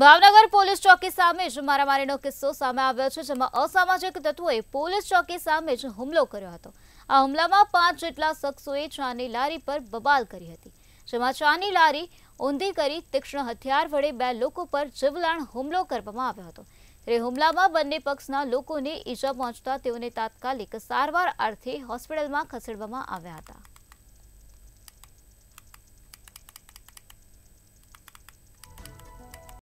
Bhavnagar police ચોકી સામે જ મારામારીનો કિસ્સો સામે આવ્યો છે, જેમાં અસામાજિક તત્વોએ પોલીસ ચોકી સામે જ હુમલો કર્યો હતો। આ હુમલામાં 5 જેટલા શખ્સોએ ચાની લારી પર બબાલ કરી હતી, જેમાં ચાની લારી ઊંધી કરી તીક્ષ્ણ હથિયાર વડે 2 લોકો પર જીવલેણ હુમલો કરવામાં આવ્યો હતો। તે હુમલામાં બંને પક્ષના લોકોને ઈજા પહોંચતા તેઓને તાત્કાલિક સારવાર અર્થે હોસ્પિટલમાં ખસેડવામાં આવ્યા હતા।